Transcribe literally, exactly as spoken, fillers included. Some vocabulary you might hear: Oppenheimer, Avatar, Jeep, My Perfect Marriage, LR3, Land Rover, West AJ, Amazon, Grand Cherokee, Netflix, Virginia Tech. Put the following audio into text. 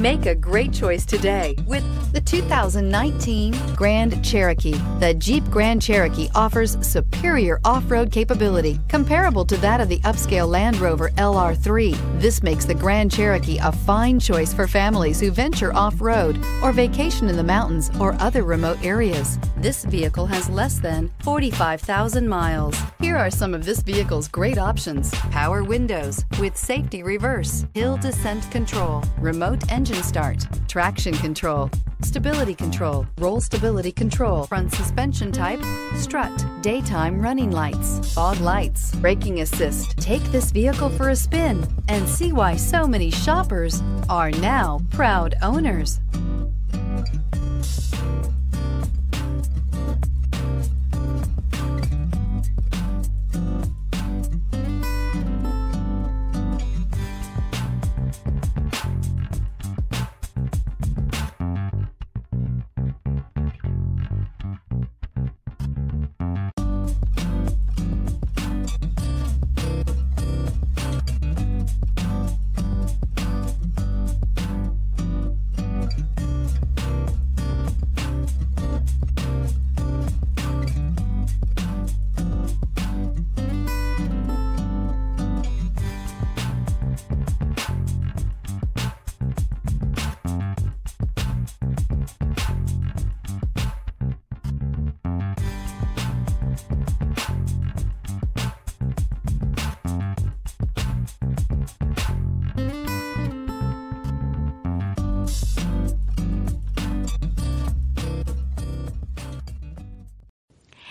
Make a great choice today with the two thousand nineteen Grand Cherokee. The Jeep Grand Cherokee offers superior off-road capability comparable to that of the upscale Land Rover L R three. This makes the Grand Cherokee a fine choice for families who venture off-road or vacation in the mountains or other remote areas. This vehicle has less than forty-five thousand miles. Here are some of this vehicle's great options: power windows with safety reverse, hill descent control, remote engine start, traction control, stability control, roll stability control, front suspension type, strut, daytime running lights, fog lights, braking assist. Take this vehicle for a spin and see why so many shoppers are now proud owners.